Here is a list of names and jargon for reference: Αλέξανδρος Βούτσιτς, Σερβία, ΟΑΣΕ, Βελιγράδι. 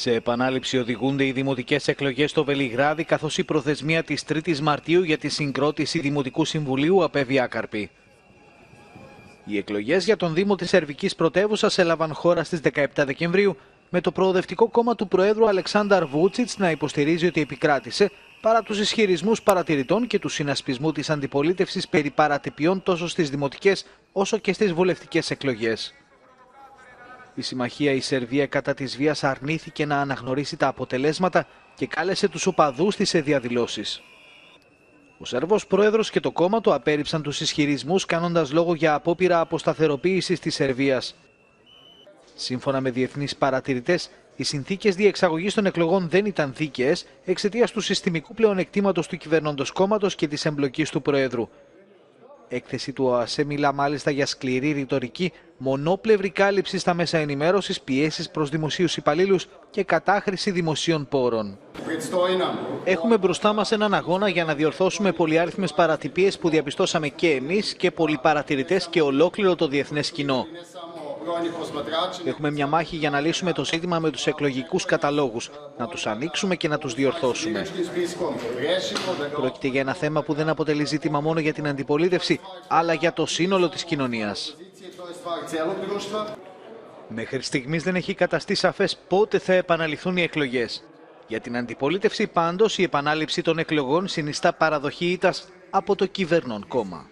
Σε επανάληψη οδηγούνται οι δημοτικές εκλογές στο Βελιγράδι, καθώς η προθεσμία της 3ης Μαρτίου για τη συγκρότηση Δημοτικού Συμβουλίου απέβει άκαρπη. Οι εκλογές για τον Δήμο της Σερβικής Πρωτεύουσας έλαβαν χώρα στις 17 Δεκεμβρίου, με το Προοδευτικό Κόμμα του Προέδρου Αλεξάνδρου Βούτσιτς να υποστηρίζει ότι επικράτησε, παρά τους ισχυρισμούς παρατηρητών και του συνασπισμού της αντιπολίτευσης περί παρατυπιών τόσο στις δημοτικές όσο και στις βουλευτικές εκλογές. Η συμμαχία «Η Σερβία κατά της βίας» αρνήθηκε να αναγνωρίσει τα αποτελέσματα και κάλεσε τους οπαδούς της σε διαδηλώσεις. Ο Σέρβος Πρόεδρος και το κόμμα του απέρριψαν τους ισχυρισμούς, κάνοντας λόγο για απόπειρα αποσταθεροποίησης της Σερβίας. Σύμφωνα με διεθνείς παρατηρητές, οι συνθήκες διεξαγωγής των εκλογών δεν ήταν δίκαιες εξαιτίας του συστημικού πλεονεκτήματος του κυβερνώντος κόμματος και της εμπλοκής του Προέδρου. Έκθεση του ΟΑΣΕ μιλά μάλιστα για σκληρή ρητορική, μονόπλευρη κάλυψη στα μέσα ενημέρωσης, πιέσεις προς δημοσίους υπαλλήλους και κατάχρηση δημοσίων πόρων. Έχουμε μπροστά μας έναν αγώνα για να διορθώσουμε πολυάριθμες παρατυπίες που διαπιστώσαμε και εμείς και πολλοί παρατηρητές και ολόκληρο το διεθνές κοινό. Έχουμε μια μάχη για να λύσουμε το ζήτημα με τους εκλογικούς καταλόγους, να τους ανοίξουμε και να τους διορθώσουμε. Πρόκειται για ένα θέμα που δεν αποτελεί ζήτημα μόνο για την αντιπολίτευση, αλλά για το σύνολο της κοινωνίας. Μέχρι στιγμής δεν έχει καταστεί σαφές πότε θα επαναληφθούν οι εκλογές. Για την αντιπολίτευση πάντως η επανάληψη των εκλογών συνιστά παραδοχή ήττας από το κυβερνών κόμμα.